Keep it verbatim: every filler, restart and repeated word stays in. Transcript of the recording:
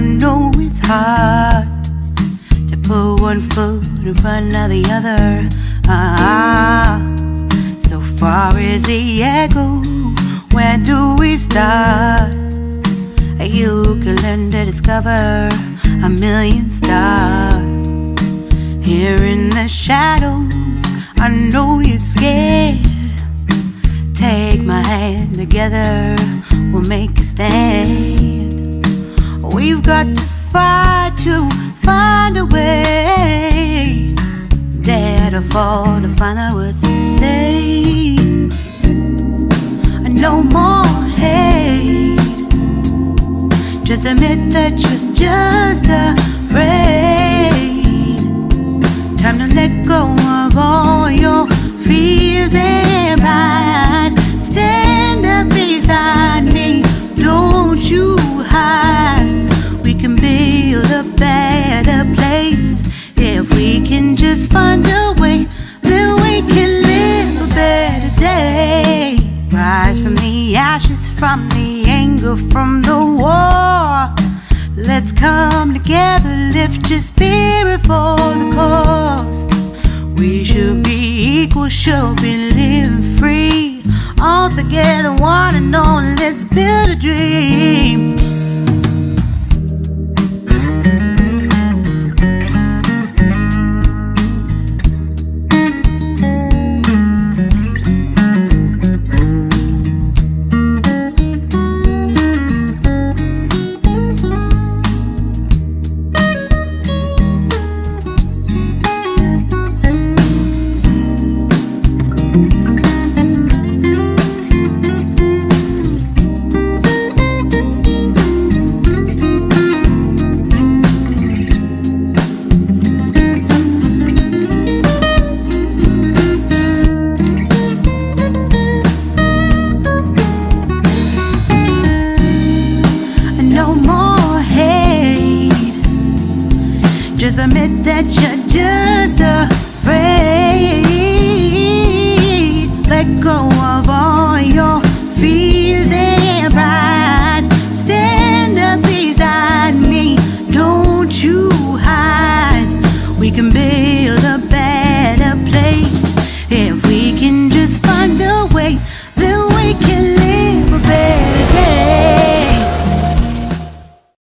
I know it's hard to put one foot in front of the other. Ah, so far is the echo. Where do we start? You can learn to discover a million stars. Here in the shadows, I know you're scared. Take my hand, together we'll make a stand. We've got to fight to find a way. Dare to fall to find out words to say. No more hate. Just admit that you're just afraid. Time to let go of all your fears and pride. Stand up beside me, don't you hide. We can build a better place if we can just find a way. Then we can live a better day. Rise from the ashes, from the anger, from the war. Let's come together, lift your spirit for the cause. We should be equal, should be living free. All together, one and all, let's build a dream. Admit that you're just afraid. Let go of all your fears and pride. Stand up beside me, don't you hide. We can be